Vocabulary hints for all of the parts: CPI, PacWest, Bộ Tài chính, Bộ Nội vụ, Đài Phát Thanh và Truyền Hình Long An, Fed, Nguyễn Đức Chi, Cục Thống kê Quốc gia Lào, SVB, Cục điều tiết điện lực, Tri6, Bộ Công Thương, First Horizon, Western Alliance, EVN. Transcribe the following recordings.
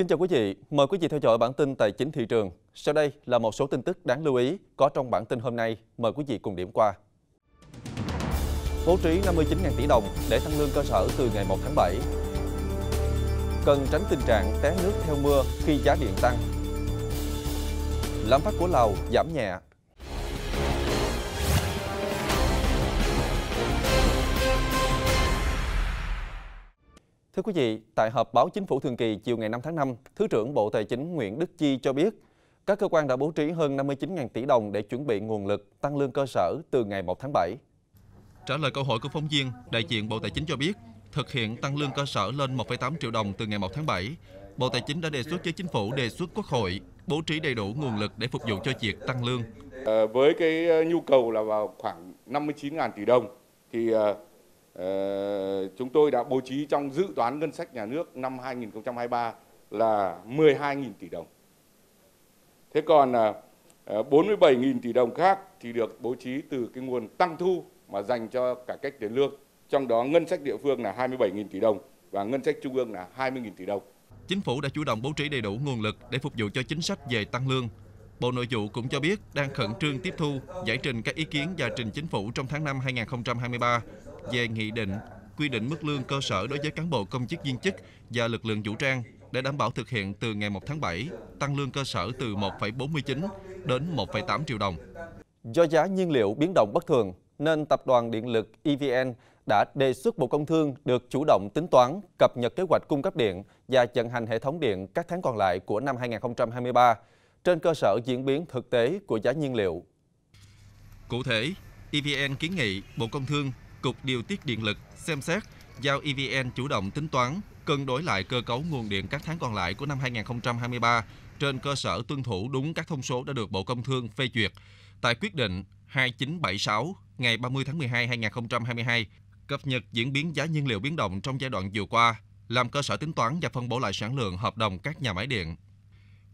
Kính chào quý vị, mời quý vị theo dõi bản tin Tài chính thị trường. Sau đây là một số tin tức đáng lưu ý có trong bản tin hôm nay, mời quý vị cùng điểm qua. Bố trí 59.000 tỷ đồng để tăng lương cơ sở từ ngày 1 tháng 7. Cần tránh tình trạng té nước theo mưa khi giá điện tăng. Lạm phát của Lào giảm nhẹ. Thưa quý vị, tại họp báo chính phủ thường kỳ chiều ngày 5 tháng 5, Thứ trưởng Bộ Tài chính Nguyễn Đức Chi cho biết, các cơ quan đã bố trí hơn 59.000 tỷ đồng để chuẩn bị nguồn lực tăng lương cơ sở từ ngày 1 tháng 7. Trả lời câu hỏi của phóng viên, đại diện Bộ Tài chính cho biết, thực hiện tăng lương cơ sở lên 1,8 triệu đồng từ ngày 1 tháng 7. Bộ Tài chính đã đề xuất với chính phủ, đề xuất Quốc hội bố trí đầy đủ nguồn lực để phục vụ cho việc tăng lương. Với cái nhu cầu là vào khoảng 59.000 tỷ đồng thì chúng tôi đã bố trí trong dự toán ngân sách nhà nước năm 2023 là 12.000 tỷ đồng. Thế còn 47.000 tỷ đồng khác thì được bố trí từ cái nguồn tăng thu mà dành cho cải cách tiền lương. Trong đó ngân sách địa phương là 27.000 tỷ đồng và ngân sách trung ương là 20.000 tỷ đồng. Chính phủ đã chủ động bố trí đầy đủ nguồn lực để phục vụ cho chính sách về tăng lương. Bộ Nội vụ cũng cho biết đang khẩn trương tiếp thu, giải trình các ý kiến và trình chính phủ trong tháng 5 2023 về nghị định quy định mức lương cơ sở đối với cán bộ công chức viên chức và lực lượng vũ trang để đảm bảo thực hiện từ ngày 1 tháng 7, tăng lương cơ sở từ 1,49 đến 1,8 triệu đồng. Do giá nhiên liệu biến động bất thường nên Tập đoàn Điện lực EVN đã đề xuất Bộ Công Thương được chủ động tính toán, cập nhật kế hoạch cung cấp điện và vận hành hệ thống điện các tháng còn lại của năm 2023 trên cơ sở diễn biến thực tế của giá nhiên liệu. Cụ thể, EVN kiến nghị Bộ Công Thương, Cục điều tiết điện lực xem xét giao EVN chủ động tính toán, cân đối lại cơ cấu nguồn điện các tháng còn lại của năm 2023 trên cơ sở tuân thủ đúng các thông số đã được Bộ Công Thương phê duyệt tại quyết định 2976 ngày 30 tháng 12 2022, cập nhật diễn biến giá nhiên liệu biến động trong giai đoạn vừa qua, làm cơ sở tính toán và phân bổ lại sản lượng hợp đồng các nhà máy điện.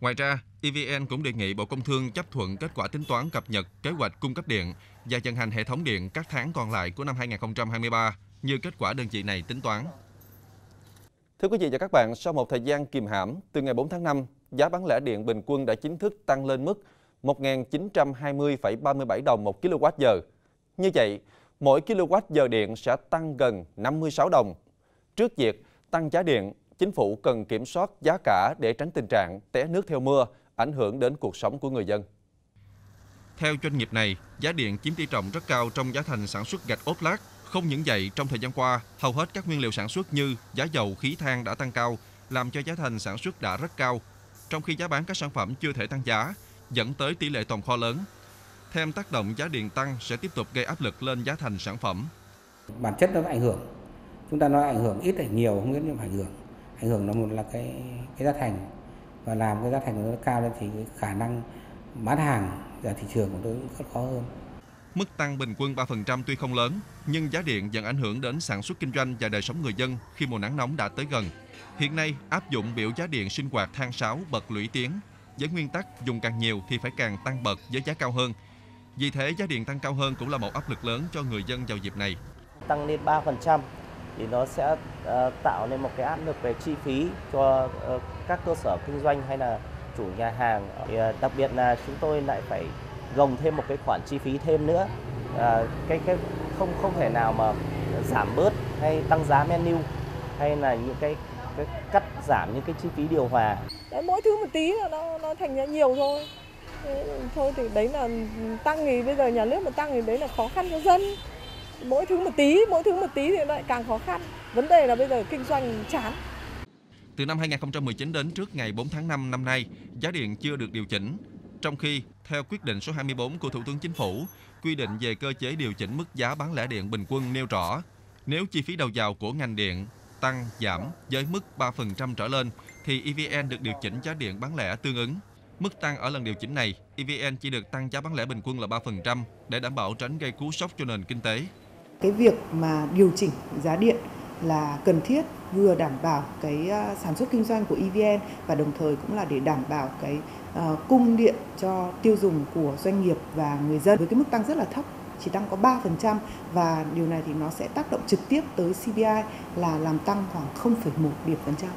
Ngoài ra, EVN cũng đề nghị Bộ Công Thương chấp thuận kết quả tính toán cập nhật kế hoạch cung cấp điện và vận hành hệ thống điện các tháng còn lại của năm 2023 như kết quả đơn vị này tính toán. Thưa quý vị và các bạn, sau một thời gian kìm hãm, từ ngày 4 tháng 5, giá bán lẻ điện bình quân đã chính thức tăng lên mức 1.920,37 đồng 1 kWh. Như vậy, mỗi kWh điện sẽ tăng gần 56 đồng. Trước việc tăng giá điện, Chính phủ cần kiểm soát giá cả để tránh tình trạng té nước theo mưa, ảnh hưởng đến cuộc sống của người dân. Theo doanh nghiệp này, giá điện chiếm tỷ trọng rất cao trong giá thành sản xuất gạch ốp lát. Không những vậy, trong thời gian qua, hầu hết các nguyên liệu sản xuất như giá dầu, khí than đã tăng cao, làm cho giá thành sản xuất đã rất cao, trong khi giá bán các sản phẩm chưa thể tăng giá, dẫn tới tỷ lệ tồn kho lớn. Thêm tác động giá điện tăng sẽ tiếp tục gây áp lực lên giá thành sản phẩm. Bản chất nó ảnh hưởng, chúng ta nói ảnh hưởng ít hay nhiều, không biết nhưng mà ảnh hưởng là một là cái giá thành, và làm cái giá thành của nó cao lên thì cái khả năng bán hàng ra thị trường của tôi cũng rất khó hơn. Mức tăng bình quân 3% tuy không lớn nhưng giá điện vẫn ảnh hưởng đến sản xuất kinh doanh và đời sống người dân khi mùa nắng nóng đã tới gần. Hiện nay áp dụng biểu giá điện sinh hoạt than 6 bậc lũy tiến với nguyên tắc dùng càng nhiều thì phải càng tăng bậc với giá cao hơn. Vì thế giá điện tăng cao hơn cũng là một áp lực lớn cho người dân vào dịp này. Tăng lên 3% thì nó sẽ tạo nên một cái áp lực về chi phí cho các cơ sở kinh doanh hay là chủ nhà hàng. Thì đặc biệt là chúng tôi lại phải gồng thêm một cái khoản chi phí thêm nữa. Không thể nào mà giảm bớt hay tăng giá menu hay là những cái cắt giảm những cái chi phí điều hòa. Đấy, mỗi thứ một tí là nó thành ra nhiều thôi. Thôi thì đấy là tăng, thì bây giờ nhà nước mà tăng thì đấy là khó khăn cho dân. Mỗi thứ một tí thì lại càng khó khăn. Vấn đề là bây giờ kinh doanh chán. Từ năm 2019 đến trước ngày 4 tháng 5 năm nay, giá điện chưa được điều chỉnh. Trong khi, theo quyết định số 24 của Thủ tướng Chính phủ, quy định về cơ chế điều chỉnh mức giá bán lẻ điện bình quân nêu rõ, nếu chi phí đầu vào của ngành điện tăng, giảm với mức 3% trở lên, thì EVN được điều chỉnh giá điện bán lẻ tương ứng. Mức tăng ở lần điều chỉnh này, EVN chỉ được tăng giá bán lẻ bình quân là 3% để đảm bảo tránh gây cú sốc cho nền kinh tế. Cái việc mà điều chỉnh giá điện là cần thiết, vừa đảm bảo cái sản xuất kinh doanh của EVN và đồng thời cũng là để đảm bảo cái cung điện cho tiêu dùng của doanh nghiệp và người dân với cái mức tăng rất là thấp, chỉ tăng có 3%, và điều này thì nó sẽ tác động trực tiếp tới CPI là làm tăng khoảng 0,1 điểm phần trăm.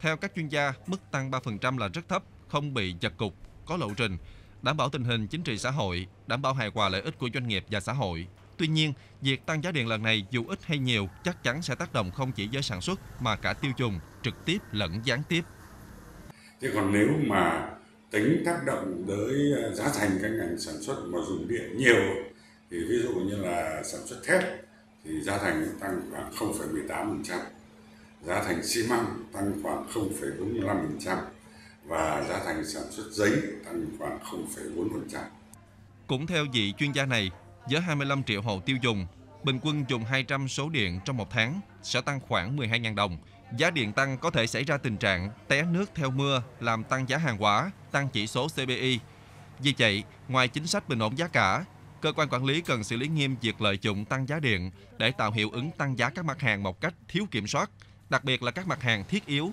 Theo các chuyên gia, mức tăng 3% là rất thấp, không bị giật cục, có lộ trình, đảm bảo tình hình chính trị xã hội, đảm bảo hài hòa lợi ích của doanh nghiệp và xã hội. Tuy nhiên, việc tăng giá điện lần này dù ít hay nhiều chắc chắn sẽ tác động không chỉ với sản xuất mà cả tiêu dùng, trực tiếp lẫn gián tiếp. Thế còn nếu mà tính tác động tới giá thành các ngành sản xuất mà dùng điện nhiều, thì ví dụ như là sản xuất thép thì giá thành tăng khoảng 0,18%, giá thành xi măng tăng khoảng 0,45% và giá thành sản xuất giấy tăng khoảng 0,4%. Cũng theo vị chuyên gia này, với 25 triệu hộ tiêu dùng, bình quân dùng 200 số điện trong một tháng sẽ tăng khoảng 12.000 đồng. Giá điện tăng có thể xảy ra tình trạng té nước theo mưa, làm tăng giá hàng hóa, tăng chỉ số CPI. Vì vậy, ngoài chính sách bình ổn giá cả, cơ quan quản lý cần xử lý nghiêm việc lợi dụng tăng giá điện để tạo hiệu ứng tăng giá các mặt hàng một cách thiếu kiểm soát, đặc biệt là các mặt hàng thiết yếu.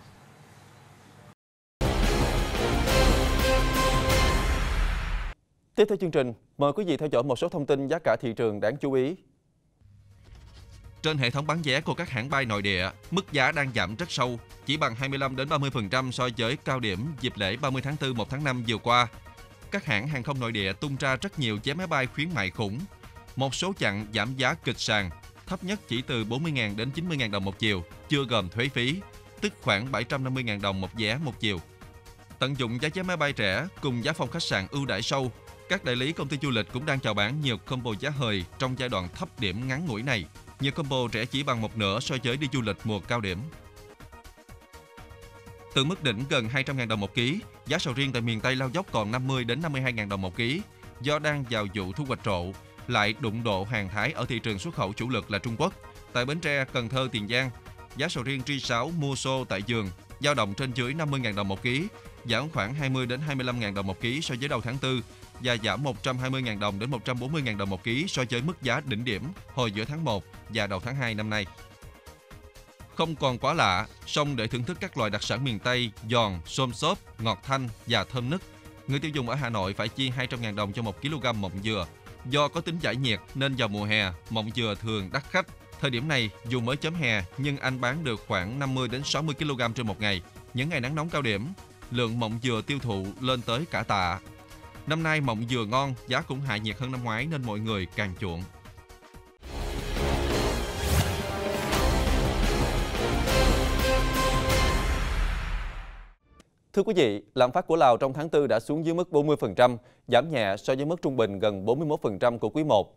Tiếp theo chương trình, mời quý vị theo dõi một số thông tin giá cả thị trường đáng chú ý. Trên hệ thống bán vé của các hãng bay nội địa, mức giá đang giảm rất sâu, chỉ bằng 25-30% so với cao điểm dịp lễ 30 tháng 4, 1 tháng 5 vừa qua. Các hãng hàng không nội địa tung ra rất nhiều vé máy bay khuyến mại khủng. Một số chặng giảm giá kịch sàn, thấp nhất chỉ từ 40.000 đến 90.000 đồng một chiều, chưa gồm thuế phí, tức khoảng 750.000 đồng một vé một chiều. Tận dụng giá máy bay rẻ cùng giá phòng khách sạn ưu đãi sâu, các đại lý công ty du lịch cũng đang chào bán nhiều combo giá hời trong giai đoạn thấp điểm ngắn ngủi này. Nhiều combo rẻ chỉ bằng một nửa so với đi du lịch mùa cao điểm. Từ mức đỉnh gần 200.000 đồng một ký, giá sầu riêng tại miền Tây lao dốc còn 50 đến 52.000 đồng một ký, do đang vào vụ thu hoạch rộ, lại đụng độ hàng Thái ở thị trường xuất khẩu chủ lực là Trung Quốc. Tại Bến Tre, Cần Thơ, Tiền Giang, giá sầu riêng Tri6 mua xô tại vườn dao động trên dưới 50.000 đồng một ký, giảm khoảng 20 đến 25.000 đồng một ký so với đầu tháng 4 và giảm 120.000 đồng đến 140.000 đồng một ký so với mức giá đỉnh điểm hồi giữa tháng 1 và đầu tháng 2 năm nay. Không còn quá lạ, song để thưởng thức các loại đặc sản miền Tây, giòn, xôm xốp, ngọt thanh và thơm nức, người tiêu dùng ở Hà Nội phải chi 200.000 đồng cho 1 kg mọng dừa. Do có tính giải nhiệt nên vào mùa hè, mọng dừa thường đắt khách. Thời điểm này, dù mới chớm hè nhưng anh bán được khoảng 50 đến 60 kg trên một ngày. Những ngày nắng nóng cao điểm, lượng mọng dừa tiêu thụ lên tới cả tạ. Năm nay mọng dừa ngon, giá cũng hạ nhiệt hơn năm ngoái nên mọi người càng chuộng. Thưa quý vị, lạm phát của Lào trong tháng 4 đã xuống dưới mức 40%, giảm nhẹ so với mức trung bình gần 41% của quý 1.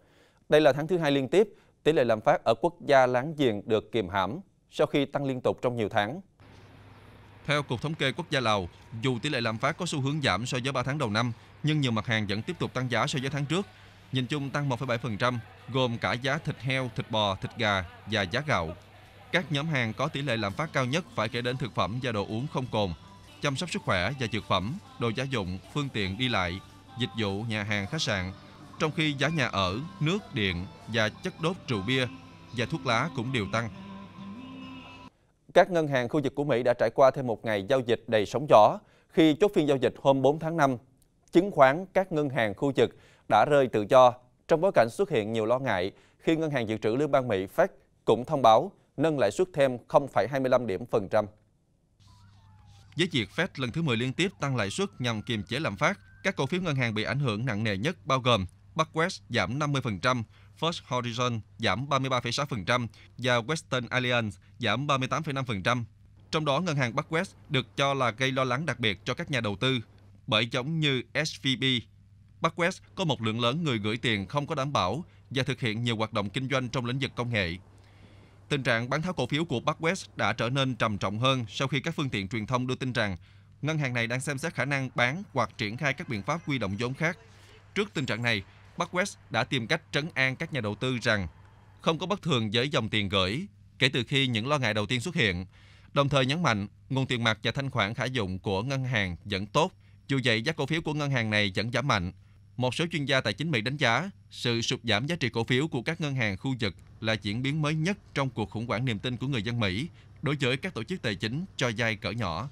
Đây là tháng thứ 2 liên tiếp, tỷ lệ lạm phát ở quốc gia láng giềng được kiềm hãm sau khi tăng liên tục trong nhiều tháng. Theo Cục Thống kê Quốc gia Lào, dù tỷ lệ lạm phát có xu hướng giảm so với 3 tháng đầu năm, nhưng nhiều mặt hàng vẫn tiếp tục tăng giá so với tháng trước. Nhìn chung tăng 1,7%, gồm cả giá thịt heo, thịt bò, thịt gà và giá gạo. Các nhóm hàng có tỷ lệ lạm phát cao nhất phải kể đến thực phẩm và đồ uống không cồn, chăm sóc sức khỏe và dược phẩm, đồ gia dụng, phương tiện đi lại, dịch vụ, nhà hàng, khách sạn. Trong khi giá nhà ở, nước, điện và chất đốt rượu bia và thuốc lá cũng đều tăng. Các ngân hàng khu vực của Mỹ đã trải qua thêm một ngày giao dịch đầy sóng gió khi chốt phiên giao dịch hôm 4 tháng 5. Chứng khoán các ngân hàng khu vực đã rơi tự do trong bối cảnh xuất hiện nhiều lo ngại khi Ngân hàng Dự trữ Liên bang Mỹ Fed cũng thông báo nâng lãi suất thêm 0,25 điểm phần trăm. Với việc Fed lần thứ 10 liên tiếp tăng lãi suất nhằm kiềm chế lạm phát, các cổ phiếu ngân hàng bị ảnh hưởng nặng nề nhất bao gồm Bankwest giảm 50%, First Horizon giảm 33,6% và Western Alliance giảm 38,5%. Trong đó, ngân hàng PacWest được cho là gây lo lắng đặc biệt cho các nhà đầu tư, bởi giống như SVB, PacWest có một lượng lớn người gửi tiền không có đảm bảo và thực hiện nhiều hoạt động kinh doanh trong lĩnh vực công nghệ. Tình trạng bán tháo cổ phiếu của PacWest đã trở nên trầm trọng hơn sau khi các phương tiện truyền thông đưa tin rằng ngân hàng này đang xem xét khả năng bán hoặc triển khai các biện pháp huy động vốn khác. Trước tình trạng này, PacWest đã tìm cách trấn an các nhà đầu tư rằng không có bất thường với dòng tiền gửi kể từ khi những lo ngại đầu tiên xuất hiện, đồng thời nhấn mạnh nguồn tiền mặt và thanh khoản khả dụng của ngân hàng vẫn tốt. Dù vậy, giá cổ phiếu của ngân hàng này vẫn giảm mạnh. Một số chuyên gia tài chính Mỹ đánh giá sự sụt giảm giá trị cổ phiếu của các ngân hàng khu vực là diễn biến mới nhất trong cuộc khủng hoảng niềm tin của người dân Mỹ đối với các tổ chức tài chính cho vay cỡ nhỏ.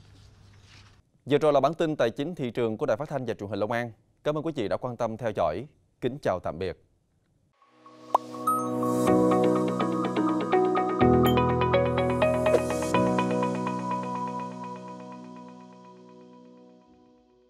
Giờ rồi là bản tin tài chính thị trường của Đài Phát Thanh và Truyền Hình Long An. Cảm ơn quý vị đã quan tâm theo dõi. Kính chào tạm biệt.